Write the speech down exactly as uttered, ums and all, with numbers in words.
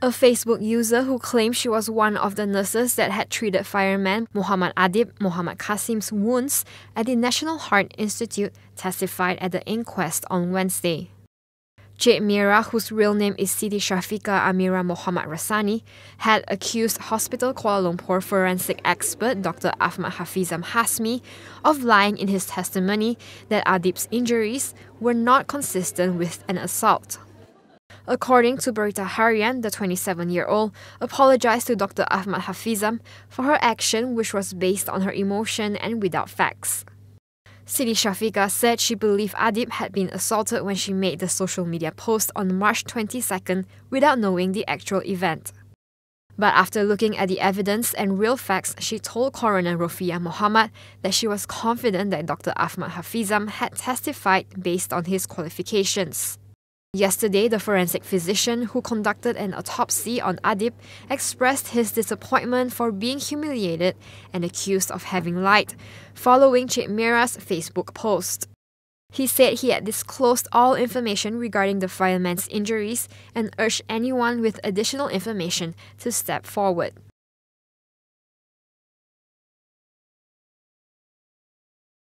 A Facebook user who claimed she was one of the nurses that had treated fireman Muhammad Adib Mohd Kassim's wounds at the National Heart Institute testified at the inquest on Wednesday. Cik Miera, whose real name is Siti Syafika Amira Mohd Rasani, had accused Hospital Kuala Lumpur forensic expert Doctor Ahmad Hafizam Hasmi of lying in his testimony that Adib's injuries were not consistent with an assault. According to Berita Harian, the twenty-seven-year-old apologized to Doctor Ahmad Hafizam for her action, which was based on her emotion and without facts. Siti Syafika said she believed Adib had been assaulted when she made the social media post on March twenty-second without knowing the actual event. But after looking at the evidence and real facts, she told Coroner Rofiah Mohamed that she was confident that Doctor Ahmad Hafizam had testified based on his qualifications. Yesterday, the forensic physician who conducted an autopsy on Adib expressed his disappointment for being humiliated and accused of having lied, following Cik Miera's Facebook post. He said he had disclosed all information regarding the fireman's injuries and urged anyone with additional information to step forward.